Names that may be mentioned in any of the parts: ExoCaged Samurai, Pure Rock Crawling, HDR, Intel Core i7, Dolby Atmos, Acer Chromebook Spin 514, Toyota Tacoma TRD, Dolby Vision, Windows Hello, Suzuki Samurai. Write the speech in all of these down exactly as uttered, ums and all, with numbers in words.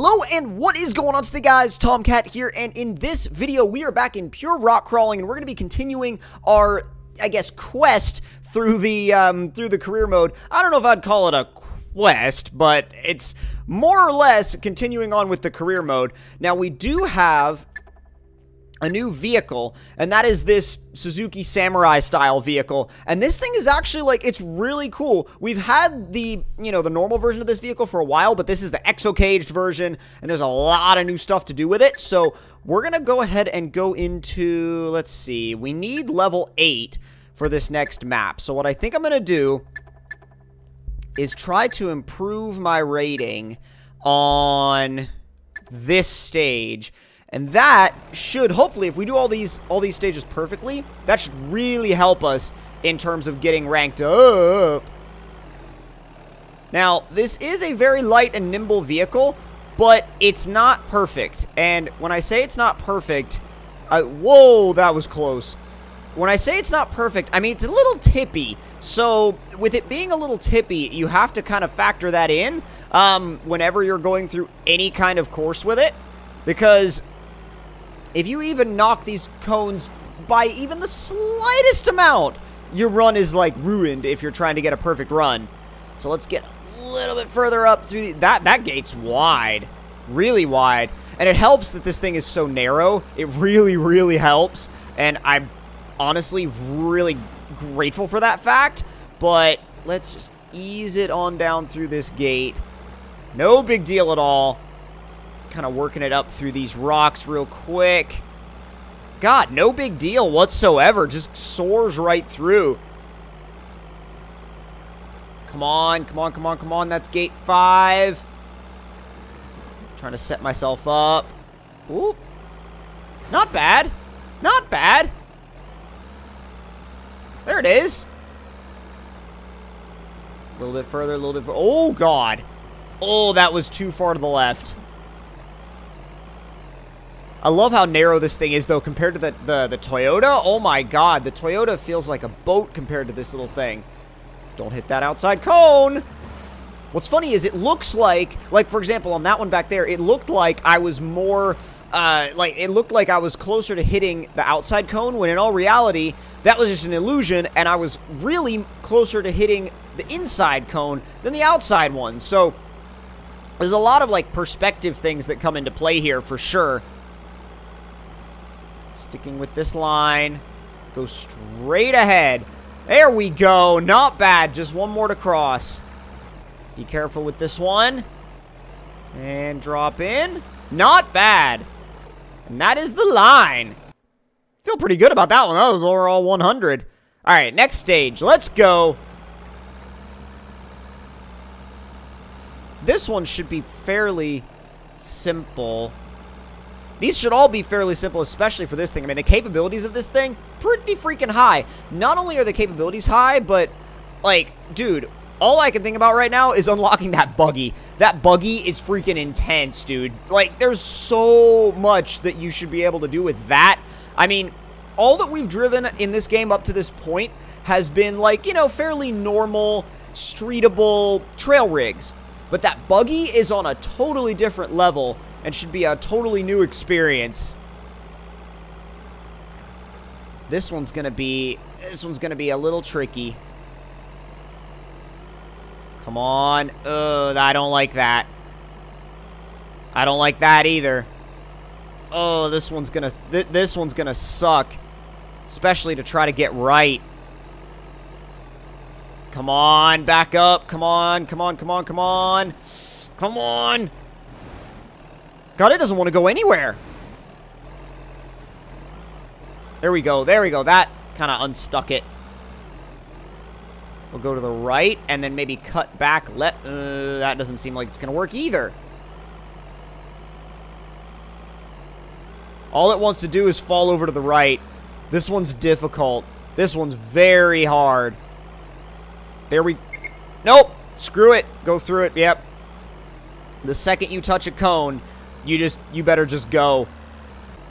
Hello and what is going on today, guys? Tomcat here, and in this video we are back in Pure Rock Crawling, and we're going to be continuing our, I guess, quest through the um, through the career mode. I don't know if I'd call it a quest, but it's more or less continuing on with the career mode. Now we do have a new vehicle, and that is this Suzuki Samurai style vehicle, and this thing is actually, like, it's really cool. We've had the, you know, the normal version of this vehicle for a while, but this is the ExoCaged version, and there's a lot of new stuff to do with it, so we're gonna go ahead and go into, let's see, we need level eight for this next map, so what I think I'm gonna do is try to improve my rating on this stage. And that should, hopefully, if we do all these all these stages perfectly, that should really help us in terms of getting ranked up. Now, this is a very light and nimble vehicle, but it's not perfect. And when I say it's not perfect, I, whoa, that was close. When I say it's not perfect, I mean, it's a little tippy. So, with it being a little tippy, you have to kind of factor that in um, whenever you're going through any kind of course with it. Because if you even knock these cones by even the slightest amount, your run is, like, ruined if you're trying to get a perfect run. So let's get a little bit further up through the, that. That gate's wide. Really wide. And it helps that this thing is so narrow. It really, really helps. And I'm honestly really grateful for that fact. But let's just ease it on down through this gate. No big deal at all. Kind of working it up through these rocks real quick. God, no big deal whatsoever. Just soars right through. Come on, come on, come on, come on. That's gate five. Trying to set myself up. Ooh. Not bad. Not bad. There it is. A little bit further, a little bit further. Oh, God. Oh, that was too far to the left. I love how narrow this thing is, though, compared to the, the, the Toyota. Oh, my God. The Toyota feels like a boat compared to this little thing. Don't hit that outside cone. What's funny is it looks like, like, for example, on that one back there, it looked like I was more, uh, like, it looked like I was closer to hitting the outside cone, when in all reality, that was just an illusion, and I was really closer to hitting the inside cone than the outside one. So there's a lot of, like, perspective things that come into play here for sure. Sticking with this line. Go straight ahead. There we go. Not bad. Just one more to cross. Be careful with this one. And drop in. Not bad. And that is the line. Feel pretty good about that one. That was overall one hundred. All right, next stage. Let's go. This one should be fairly simple. These should all be fairly simple, especially for this thing. I mean, the capabilities of this thing, pretty freaking high. Not only are the capabilities high, but, like, dude, all I can think about right now is unlocking that buggy. That buggy is freaking intense, dude. Like, there's so much that you should be able to do with that. I mean, all that we've driven in this game up to this point has been, like, you know, fairly normal, streetable trail rigs. But that buggy is on a totally different level and should be a totally new experience. This one's gonna be, this one's gonna be a little tricky. Come on. Oh, I don't like that. I don't like that either. Oh, this one's gonna, th this one's gonna suck. Especially to try to get right. Come on, back up. Come on, come on, come on, come on. Come on. God, it doesn't want to go anywhere. There we go. There we go. That kind of unstuck it. We'll go to the right and then maybe cut back. Let uh, that doesn't seem like it's going to work either. All it wants to do is fall over to the right. This one's difficult. This one's very hard. There we... Nope. Screw it. Go through it. Yep. The second you touch a cone... You just, you better just go.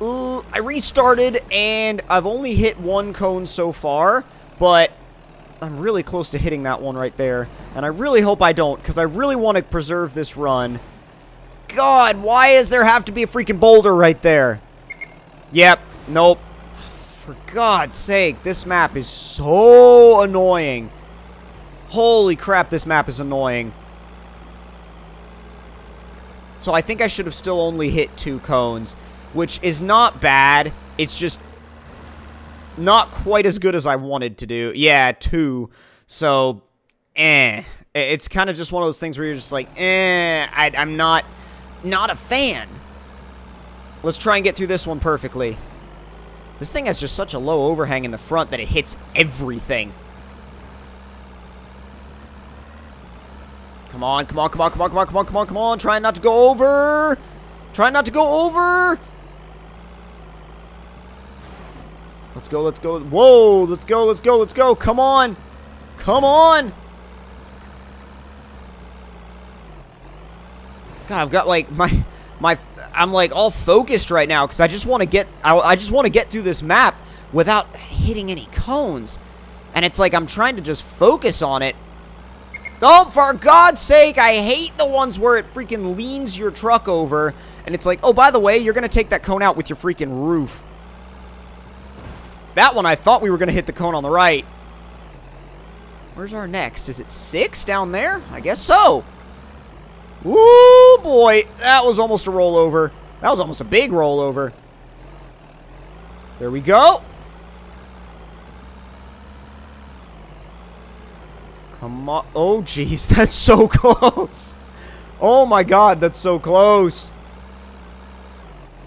Ooh, I restarted, and I've only hit one cone so far, but I'm really close to hitting that one right there. And I really hope I don't, because I really want to preserve this run. god, why does there have to be a freaking boulder right there? Yep, nope. For God's sake, this map is so annoying. Holy crap, this map is annoying. So I think I should have still only hit two cones, which is not bad. It's just not quite as good as I wanted to do. Yeah, two. So, eh. It's kind of just one of those things where you're just like, eh, I, I'm not, not a fan. Let's try and get through this one perfectly. This thing has just such a low overhang in the front that it hits everything. Come on, come on, come on, come on, come on, come on, come on, come on. Try not to go over. Try not to go over. Let's go, let's go. Whoa, let's go, let's go, let's go. Come on. Come on. God, I've got like my... My, I'm like all focused right now because I just want to get, I, I just want to get through this map without hitting any cones, and it's like I'm trying to just focus on it. Oh, for God's sake, I hate the ones where it freaking leans your truck over, and it's like, oh, by the way, you're gonna take that cone out with your freaking roof. That one, I thought we were gonna hit the cone on the right. Where's our next? Is it six down there? I guess so. Ooh, boy. That was almost a rollover. That was almost a big rollover. There we go. Come on. Oh, jeez. That's so close. Oh, my God. That's so close.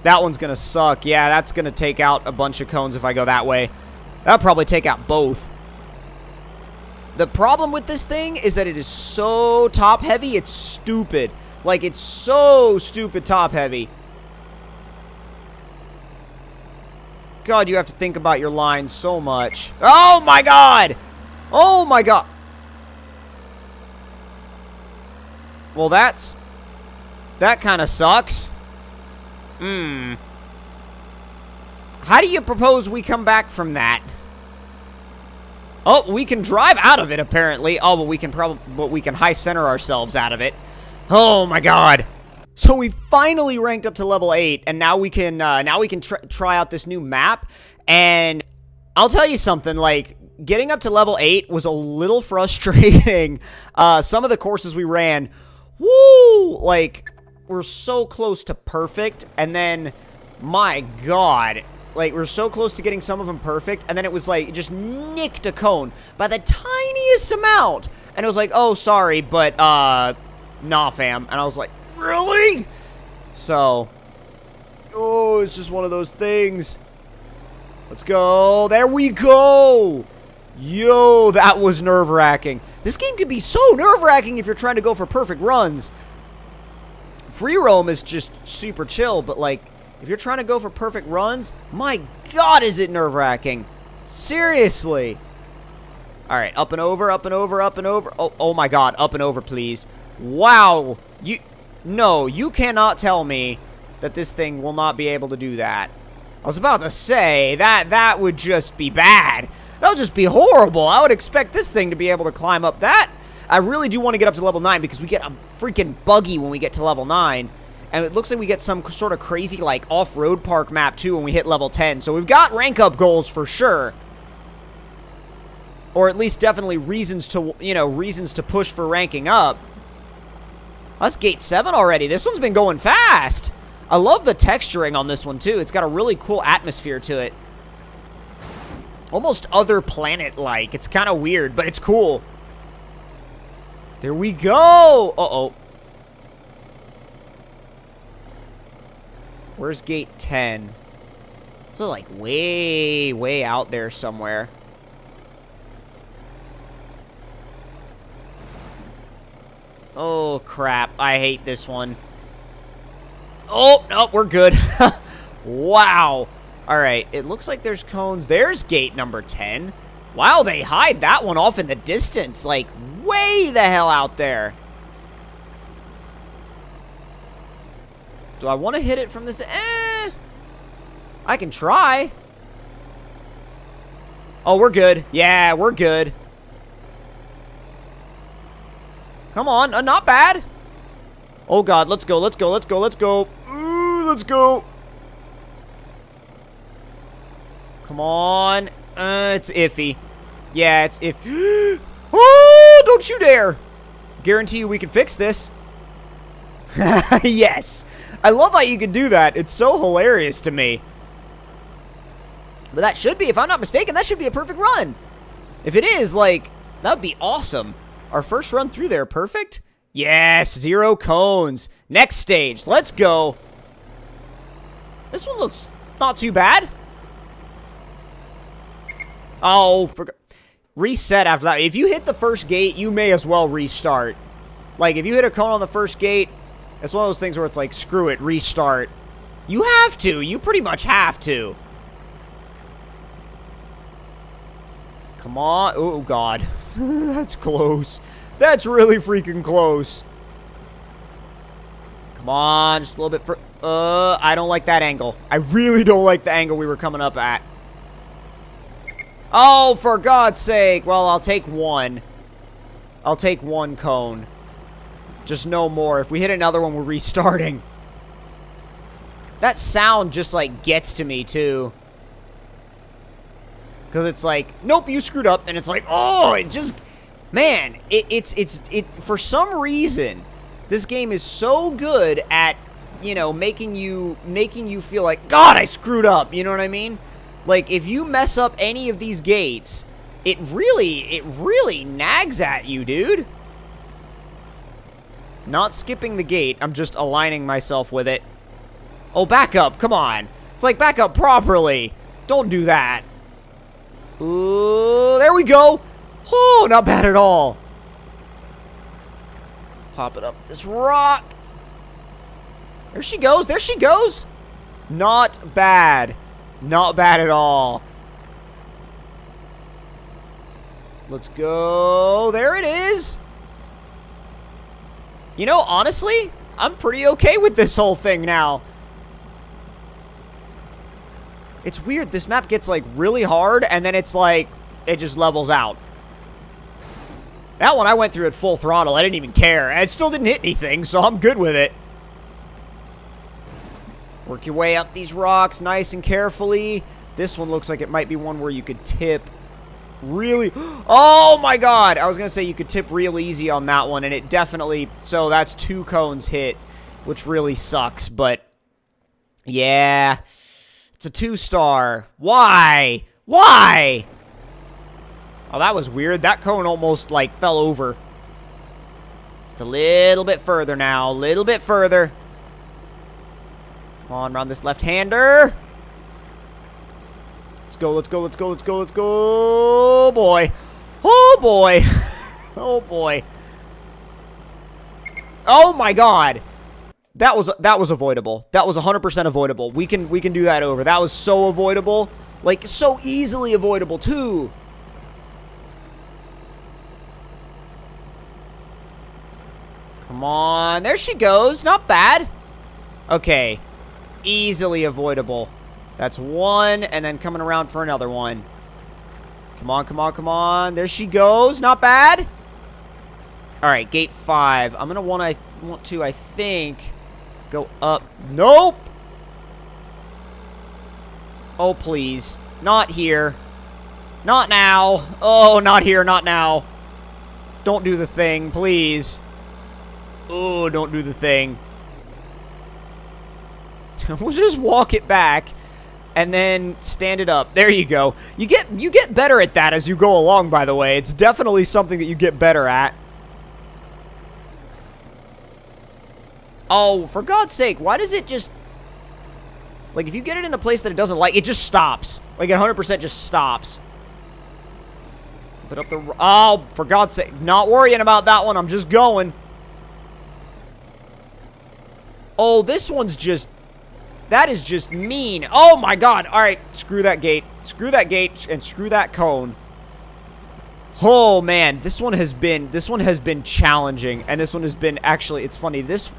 That one's going to suck. Yeah, that's going to take out a bunch of cones if I go that way. That'll probably take out both. The problem with this thing is that it is so top-heavy, it's stupid. Like, it's so stupid top-heavy. God, you have to think about your lines so much. Oh, my God! Oh, my God! Well, that's... That kind of sucks. Hmm. How do you propose we come back from that? Oh, we can drive out of it, apparently. Oh, but we can probably, but we can high center ourselves out of it. Oh my God! So we finally ranked up to level eight, and now we can, uh, now we can tr try out this new map. And I'll tell you something, like getting up to level eight was a little frustrating. Uh, some of the courses we ran, woo, like we're so close to perfect, and then, my God. Like, we're so close to getting some of them perfect, and then it was like, it just nicked a cone by the tiniest amount. And it was like, oh, sorry, but, uh, nah, fam. And I was like, really? So, oh, it's just one of those things. Let's go. There we go. Yo, that was nerve-wracking. This game could be so nerve-wracking if you're trying to go for perfect runs. Free roam is just super chill, but, like, if you're trying to go for perfect runs, my God, is it nerve-wracking. Seriously. All right, up and over, up and over, up and over. Oh, oh my God, up and over, please. Wow. You, no, you cannot tell me that this thing will not be able to do that. I was about to say, that, that would just be bad. That would just be horrible. I would expect this thing to be able to climb up that. I really do want to get up to level nine because we get a freaking buggy when we get to level nine. And it looks like we get some sort of crazy, like, off-road park map, too, when we hit level ten. So we've got rank-up goals for sure. Or at least definitely reasons to, you know, reasons to push for ranking up. That's gate seven already. This one's been going fast. I love the texturing on this one, too. It's got a really cool atmosphere to it. Almost other planet-like. It's kind of weird, but it's cool. There we go! Uh-oh. Where's gate ten? It's like way, way out there somewhere. Oh, crap. I hate this one. Oh, no, we're good. Wow. All right. It looks like there's cones. There's gate number ten. Wow, they hide that one off in the distance. Like, way the hell out there. Do I want to hit it from this? Eh, I can try. Oh, we're good. Yeah, we're good. Come on. Uh, not bad. Oh god, let's go, let's go, let's go, let's go. Ooh, let's go. Come on. Uh, it's iffy. Yeah, it's iffy. Oh, don't you dare. Guarantee you we can fix this. Yes. I love how you can do that. It's so hilarious to me. But that should be, if I'm not mistaken, that should be a perfect run. If it is, like, that would be awesome. Our first run through there, perfect? Yes, zero cones. Next stage, let's go. This one looks not too bad. Oh, for... reset after that. If you hit the first gate, you may as well restart. Like, if you hit a cone on the first gate, it's one of those things where it's like, screw it, restart. You have to. You pretty much have to. Come on. Oh, God. That's close. That's really freaking close. Come on. Just a little bit for... Uh, I don't like that angle. I really don't like the angle we were coming up at. Oh, for God's sake. Well, I'll take one. I'll take one cone. Just no more. If we hit another one, we're restarting. That sound just, like, gets to me, too. Because it's like, nope, you screwed up. And it's like, oh, it just... Man, it, it's... it's it. For some reason, this game is so good at, you know, making you... Making you feel like, God, I screwed up. You know what I mean? Like, if you mess up any of these gates, it really... It really nags at you, dude. Not skipping the gate. I'm just aligning myself with it. Oh, back up. Come on. It's like, back up properly. Don't do that. Ooh, there we go. Oh, not bad at all. Pop it up this rock. There she goes. There she goes. Not bad. Not bad at all. Let's go. There it is. You know, honestly, I'm pretty okay with this whole thing now. It's weird. This map gets, like, really hard, and then it's, like, it just levels out. That one I went through at full throttle. I didn't even care. I still didn't hit anything, so I'm good with it. Work your way up these rocks nice and carefully. This one looks like it might be one where you could tip really... Oh, my God! I was going to say you could tip real easy on that one, and it definitely... So that's two cones hit, which really sucks, but... Yeah... It's a two-star. Why? Why? Oh, that was weird. That cone almost, like, fell over. Just a little bit further now. A little bit further. Come on, round this left-hander. Let's go, let's go, let's go, let's go, let's go. Oh, boy. Oh, boy. Oh, boy. Oh, my God. That was that was avoidable. That was one hundred percent avoidable. We can we can do that over. That was so avoidable. Like, so easily avoidable, too. Come on. There she goes. Not bad. Okay. Easily avoidable. That's one, and then coming around for another one. Come on, come on, come on. There she goes. Not bad. All right, gate five. I'm going to want to, want to, I think... Go up. Nope! Oh, please. Not here. Not now. Oh, not here, not now. Don't do the thing, please. Oh, don't do the thing. We'll just walk it back and then stand it up. There you go. You get, you get better at that as you go along, by the way. It's definitely something that you get better at. Oh, for God's sake, why does it just... Like, if you get it in a place that it doesn't like, it just stops. Like, it one hundred percent just stops. Put up the... Oh, for God's sake, not worrying about that one. I'm just going. Oh, this one's just... That is just mean. Oh, my God. All right, screw that gate. Screw that gate and screw that cone. Oh, man. This one has been... This one has been challenging. And this one has been... Actually, it's funny. This...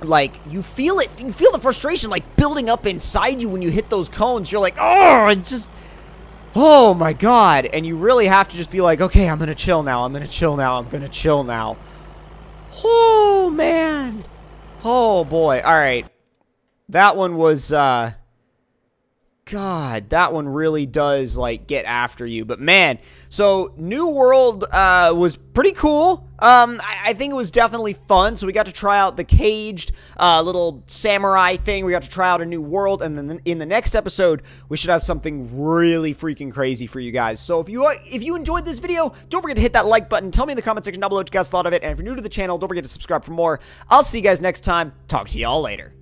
Like, you feel it, you feel the frustration, like, building up inside you when you hit those cones. You're like, oh, it's just, oh, my God. And you really have to just be like, okay, I'm going to chill now. I'm going to chill now. I'm going to chill now. Oh. Oh, man. Oh, boy. All right. That one was, uh... God, that one really does, like, get after you. But, man, so New World uh, was pretty cool. Um, I, I think it was definitely fun. So we got to try out the caged uh, little samurai thing. We got to try out a new world. And then in the next episode, we should have something really freaking crazy for you guys. So if you are, if you enjoyed this video, don't forget to hit that like button. Tell me in the comment section down below what you guys thought of it. And if you're new to the channel, don't forget to subscribe for more. I'll see you guys next time. Talk to y'all later.